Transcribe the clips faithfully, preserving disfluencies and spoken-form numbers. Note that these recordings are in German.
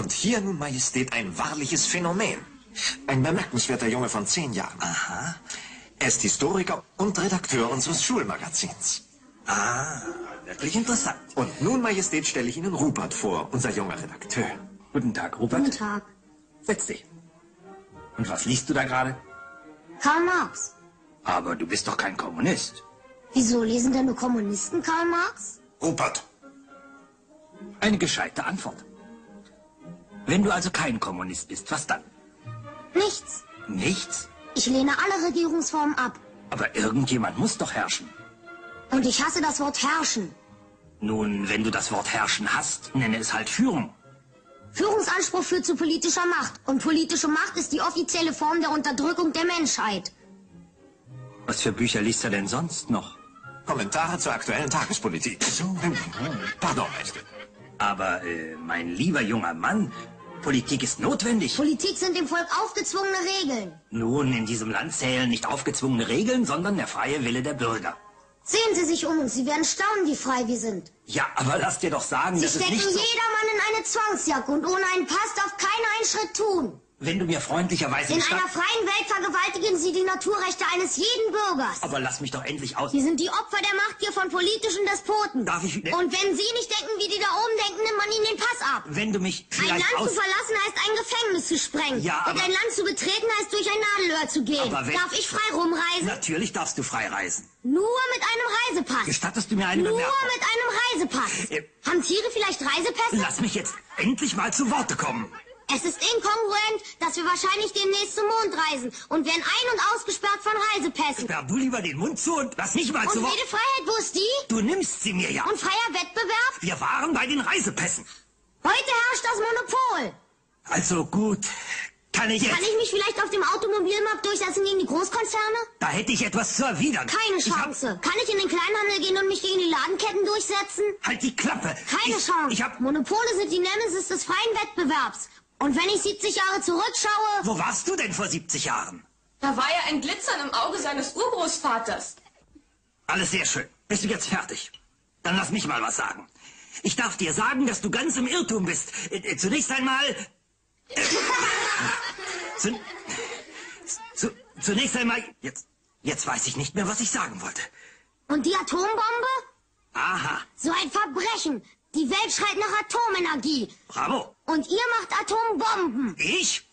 Und hier nun, Majestät, ein wahrliches Phänomen. Ein bemerkenswerter Junge von zehn Jahren. Aha. Er ist Historiker und Redakteur unseres Schulmagazins. Ah, wirklich interessant. Und nun, Majestät, stelle ich Ihnen Rupert vor, unser junger Redakteur. Guten Tag, Rupert. Guten Tag. Setz dich. Und was liest du da gerade? Karl Marx. Aber du bist doch kein Kommunist. Wieso lesen denn nur Kommunisten Karl Marx? Rupert. Eine gescheite Antwort. Wenn du also kein Kommunist bist, was dann? Nichts. Nichts? Ich lehne alle Regierungsformen ab. Aber irgendjemand muss doch herrschen. Und ich hasse das Wort herrschen. Nun, wenn du das Wort herrschen hast, nenne es halt Führung. Führungsanspruch führt zu politischer Macht. Und politische Macht ist die offizielle Form der Unterdrückung der Menschheit. Was für Bücher liest er denn sonst noch? Kommentare zur aktuellen Tagespolitik. So. Pardon, Majestät. Aber, äh, mein lieber junger Mann, Politik ist notwendig. Politik sind dem Volk aufgezwungene Regeln. Nun, in diesem Land zählen nicht aufgezwungene Regeln, sondern der freie Wille der Bürger. Sehen Sie sich um und Sie werden staunen, wie frei wir sind. Ja, aber lass dir doch sagen, Sie dass es nicht so... Sie stecken jedermann in eine Zwangsjacke und ohne einen Pass darf keiner einen Schritt tun. Wenn du mir freundlicherweise... In einer freien Welt vergewaltigen Sie die Naturrechte eines jeden Bürgers. Aber lass mich doch endlich aus... Sie sind die Opfer der Machtgier von politischen Despoten. Darf ich... Ne? Und wenn Sie nicht denken, wie die da oben denken, nimmt man Ihnen den Pass ab. Wenn du mich vielleicht... Ein Land aus... zu verlassen heißt, ein Gefängnis zu sprengen. Ja, aber... Und ein Land zu betreten heißt, durch ein Nadelöhr zu gehen. Aber wenn... Darf ich frei rumreisen? Natürlich darfst du frei reisen. Nur mit einem Reisepass. Gestattest du mir eine Bemerkung? Nur mit einem Reisepass. Äh... Haben Tiere vielleicht Reisepässe? Lass mich jetzt endlich mal zu Worte kommen. Es ist inkongruent, dass wir wahrscheinlich demnächst zum Mond reisen und werden ein- und ausgesperrt von Reisepässen. Sperr du lieber den Mund zu und lass mich mal zu... Und jede Freiheit, wo ist die? Du nimmst sie mir ja. Und freier Wettbewerb? Wir waren bei den Reisepässen. Heute herrscht das Monopol. Also gut, kann ich jetzt... Kann ich mich vielleicht auf dem Automobilmarkt durchsetzen gegen die Großkonzerne? Da hätte ich etwas zu erwidern. Keine Chance. Hab... Kann ich in den Kleinhandel gehen und mich gegen die Ladenketten durchsetzen? Halt die Klappe. Keine ich, Chance. Ich hab... Monopole sind die Nemesis des freien Wettbewerbs. Und wenn ich siebzig Jahre zurückschaue... Wo warst du denn vor siebzig Jahren? Da war ja ein Glitzern im Auge seines Urgroßvaters. Alles sehr schön. Bist du jetzt fertig? Dann lass mich mal was sagen. Ich darf dir sagen, dass du ganz im Irrtum bist. Zunächst einmal... Äh, zu, zu, zunächst einmal... Jetzt, jetzt weiß ich nicht mehr, was ich sagen wollte. Und die Atombombe? Aha. So ein Verbrechen. Die Welt schreit nach Atomenergie. Bravo. Und ihr macht Atombomben. Ich?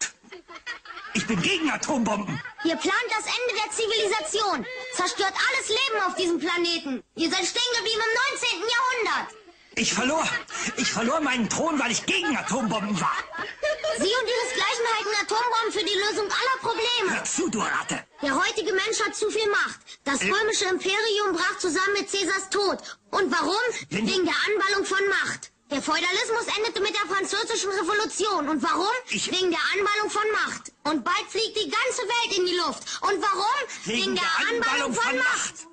Ich bin gegen Atombomben. Ihr plant das Ende der Zivilisation. Zerstört alles Leben auf diesem Planeten. Ihr seid stehen geblieben im neunzehnten Jahrhundert. Ich verlor. Ich verlor meinen Thron, weil ich gegen Atombomben war. Sie und ihresgleichen halten Atombomben für die Lösung aller Probleme. Hör zu, du Ratte. Der heutige Mensch hat zu viel Macht. Das äh, römische Imperium brach zusammen mit Cäsars Tod. Und warum? Wegen der Anballung von Macht. Der Feudalismus endete mit der französischen Revolution. Und warum? Ich, Wegen der Anballung von Macht. Und bald fliegt die ganze Welt in die Luft. Und warum? Wegen, Wegen der, der Anballung, Anballung von, von Macht. Macht.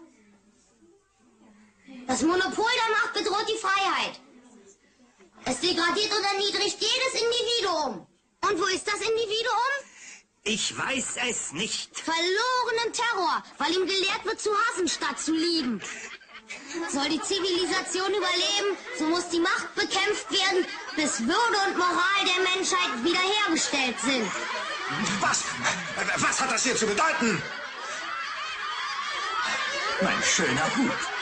Das Monopol der Macht bedroht die Freiheit. Es degradiert und erniedrigt jedes Individuum. Und wo ist das Individuum? Ich weiß es nicht. Verlorenen Terror, weil ihm gelehrt wird, zu hassen statt zu lieben. Soll die Zivilisation überleben, so muss die Macht bekämpft werden, bis Würde und Moral der Menschheit wiederhergestellt sind. Was? Was hat das hier zu bedeuten? Mein schöner Hut.